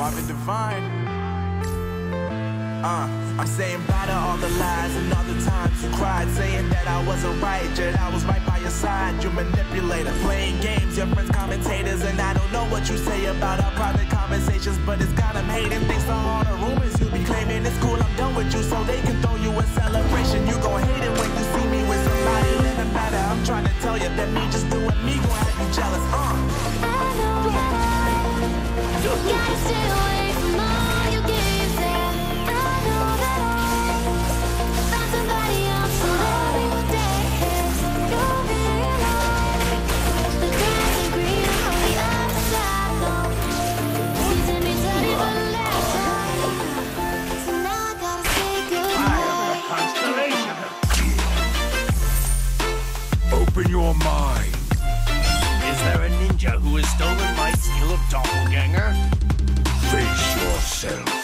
Marvin Divine. I'm saying bye to all the lies and all the times you cried, saying that I wasn't right, yet I was right by your side. You manipulator, playing games, your friends commentators, and I don't know what you say about our private conversations, but it's got them hating. Thanks to all the rumors you be claiming, it's cool, I'm done with you, so they can throw you a celebration. You gon' hate it when you see me with somebody that matter. I'm trying to tell you that me just doing me gon' have you jealous. You got to stay away from all you gave there. I know that I found somebody else who only will take it. You'll be alive. The grass is green on the other side, though. Season me dirty for the last time, so now I gotta say goodbye. Constellation. Open your mind. Is there a ninja who has stolen my skill of doppelganger? Face yourself.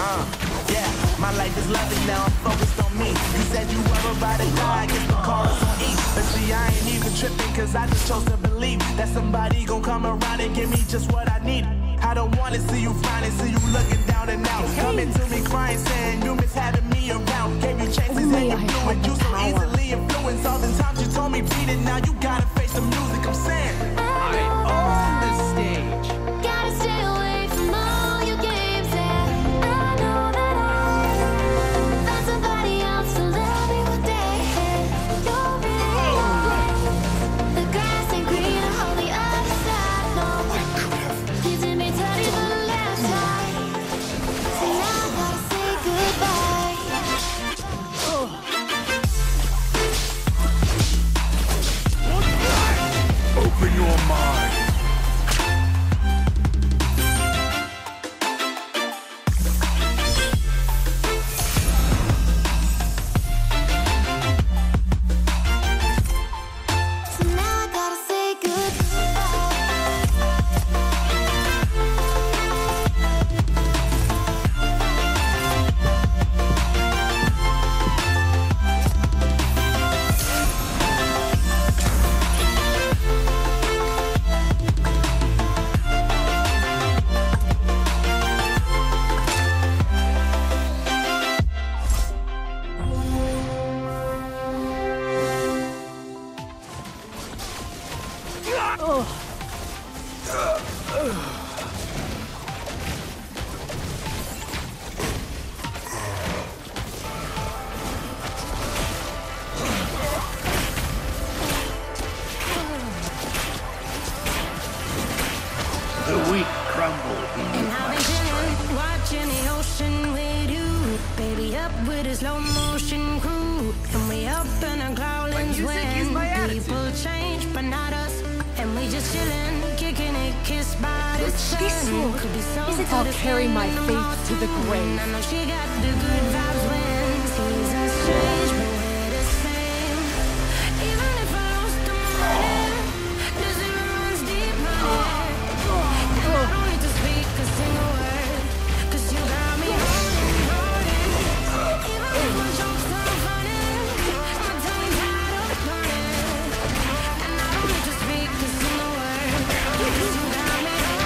Yeah, my life is lovely now, I'm focused on me. You said you were about to die, I guess the call is on E. But see, I ain't even tripping, cause I just chose to believe that somebody gon' come around and give me just what I need. I don't wanna see you finally, see you looking down and out. Okay. Coming to me crying, saying you miss having me around. Gave you chances and you blew it. You so easily influenced. All the times you told me beat it, now you gotta face the music. I'm saying I'm on the stage. Gotta stay away from all your games, and I know that I'll find somebody else to love me one day. You'll be the grass ain't greener on the other side. No. The weak crumble in the fight. Watching the ocean with you, baby, up with a slow motion crew, and we up in our growlings when people change, but not us, and we just chillin', kicking it, kissed by the sun. Could be so I'll carry my faith to the grave. I know she got the good vibes when seasons change, but we're the same. Even if I lost the money, does it runs deep money? I don't need to speak a single word, cause you got me holding. Even if my jokes are funny, my tongue's out of burning. And I don't need to speak a single word, cause you got me holding.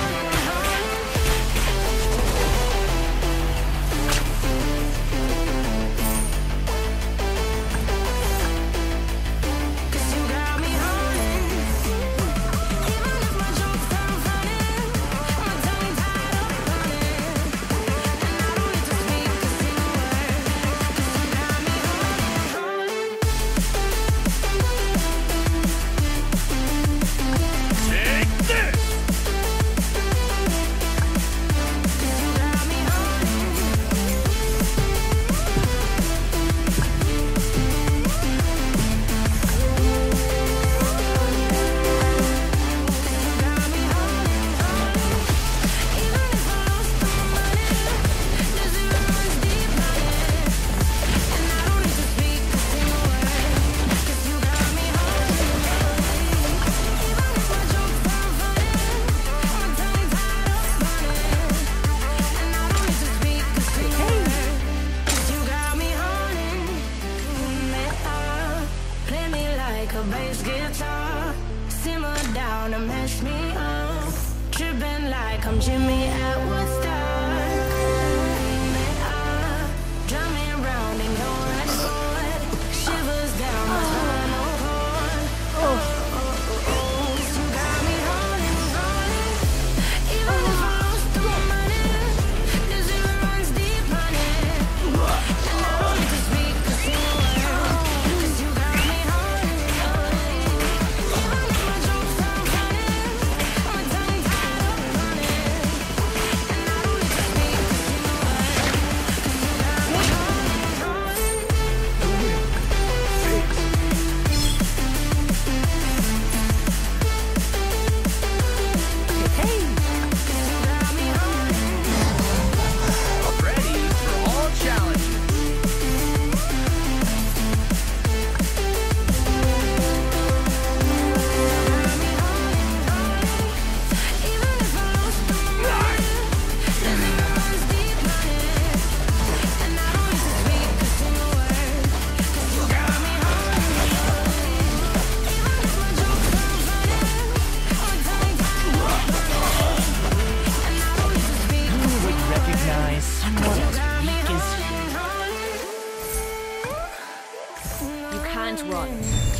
run.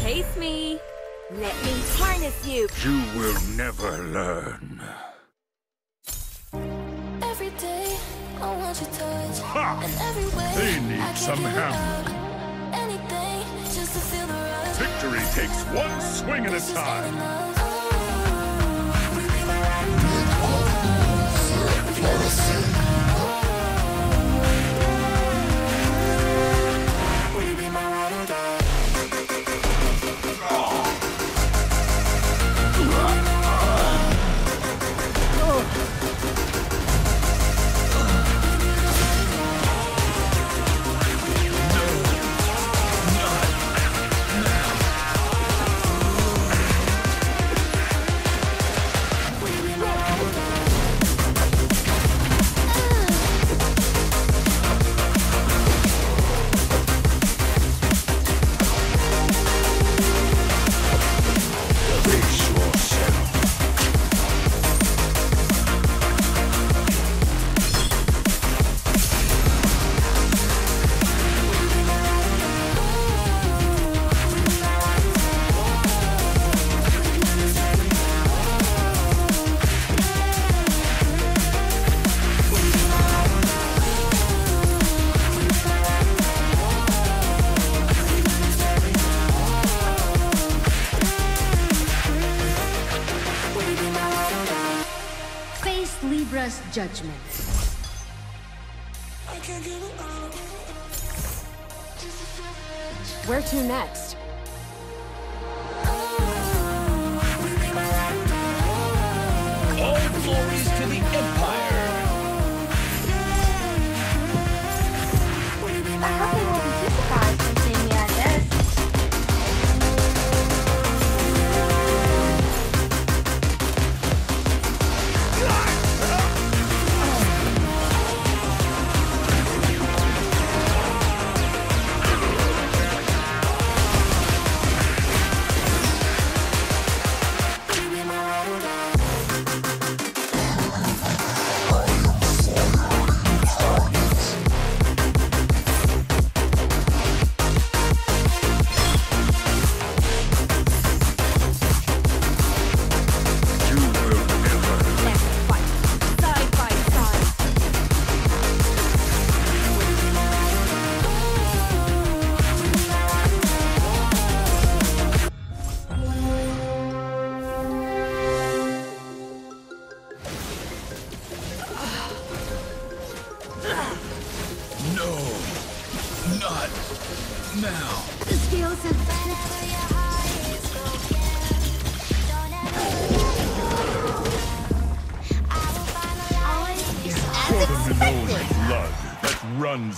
Chase me. Let me harness you. You will never learn. Every day, I want your touch. Ha! And every way, they need some help. Anything just to feel the rush. Victory takes one swing at a time. Judgment. Where to next?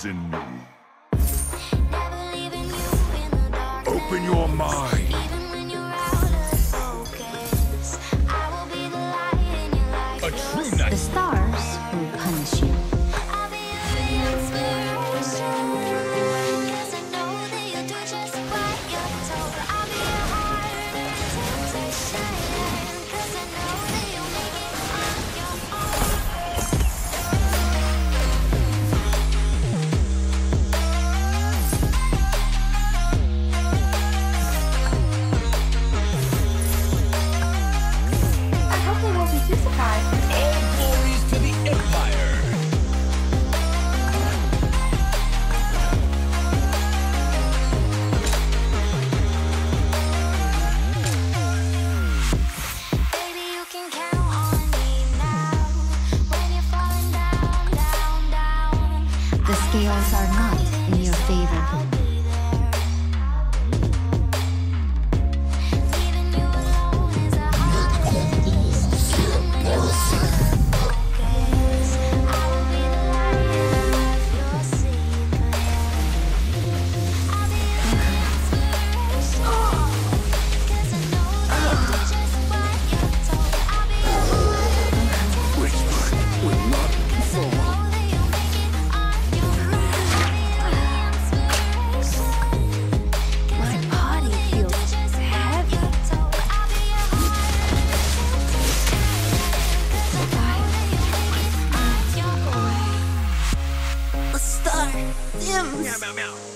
In me. Open your mind. A true knight. The stars will punish you. Meow, meow, meow.